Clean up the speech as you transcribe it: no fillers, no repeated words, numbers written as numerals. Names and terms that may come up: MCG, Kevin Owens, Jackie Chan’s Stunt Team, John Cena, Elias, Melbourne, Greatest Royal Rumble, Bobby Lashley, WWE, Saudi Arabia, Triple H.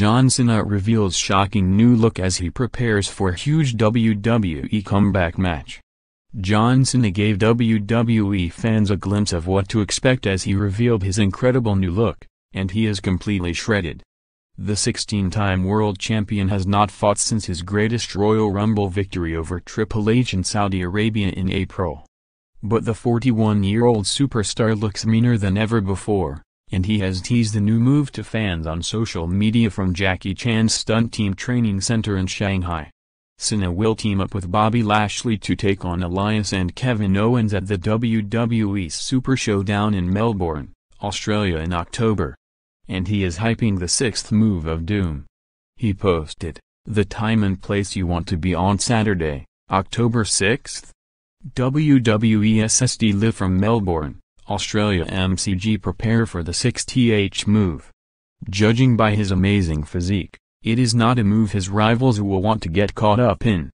John Cena reveals shocking new look as he prepares for huge WWE comeback match. John Cena gave WWE fans a glimpse of what to expect as he revealed his incredible new look, and he is completely shredded. The 16-time world champion has not fought since his Greatest Royal Rumble victory over Triple H in Saudi Arabia in April. But the 41-year-old superstar looks meaner than ever before, and he has teased the new move to fans on social media from Jackie Chan's stunt team training center in Shanghai. Cena will team up with Bobby Lashley to take on Elias and Kevin Owens at the WWE Super Showdown in Melbourne, Australia in October. And he is hyping the sixth move of doom. He posted, "The time and place you want to be on Saturday, October 6th. WWE live from Melbourne, Australia MCG prepare for the 6th move." Judging by his amazing physique, it is not a move his rivals will want to get caught up in,